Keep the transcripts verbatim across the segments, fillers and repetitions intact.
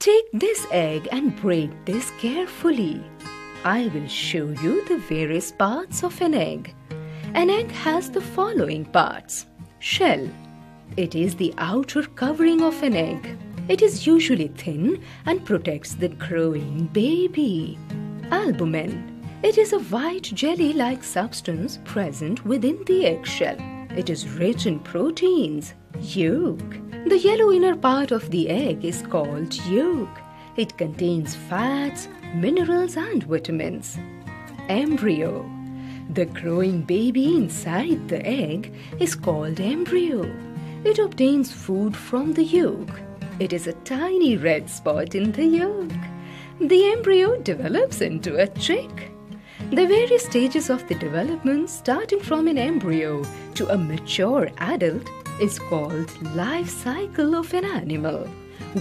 Take this egg and break this carefully. I will show you the various parts of an egg. An egg has the following parts. Shell. It is the outer covering of an egg. It is usually thin and protects the growing baby. Albumen. It is a white jelly-like substance present within the eggshell. It is rich in proteins. Yolk. The yellow inner part of the egg is called yolk. It contains fats, minerals and vitamins. Embryo. The growing baby inside the egg is called embryo. It obtains food from the yolk. It is a tiny red spot in the yolk. The embryo develops into a chick. The various stages of the development, starting from an embryo to a mature adult, is called life cycle of an animal.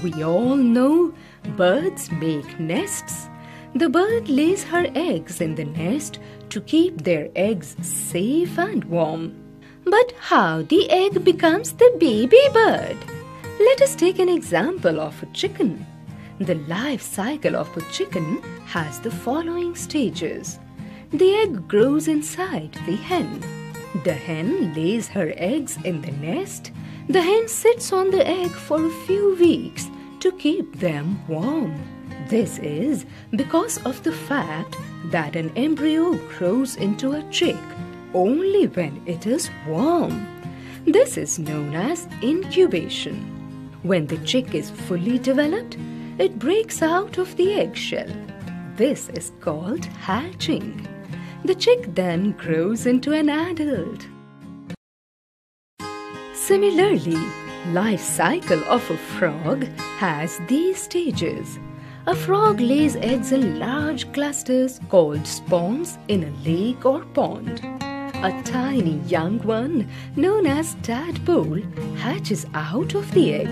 We all know birds make nests. The bird lays her eggs in the nest to keep their eggs safe and warm. But how the egg becomes the baby bird? Let us take an example of a chicken. The life cycle of a chicken has the following stages. The egg grows inside the hen. The hen lays her eggs in the nest. The hen sits on the egg for a few weeks to keep them warm. This is because of the fact that an embryo grows into a chick only when it is warm. This is known as incubation. When the chick is fully developed, it breaks out of the eggshell. This is called hatching. The chick then grows into an adult. Similarly, life cycle of a frog has these stages. A frog lays eggs in large clusters called spawns in a lake or pond. A tiny young one, known as tadpole, hatches out of the egg.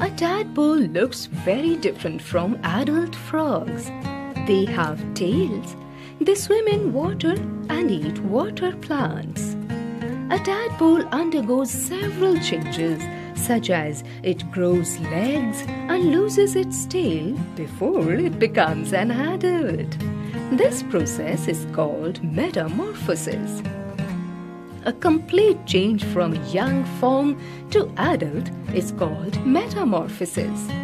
A tadpole looks very different from adult frogs. They have tails. They swim in water and eat water plants. A tadpole undergoes several changes, such as it grows legs and loses its tail before it becomes an adult. This process is called metamorphosis. A complete change from young form to adult is called metamorphosis.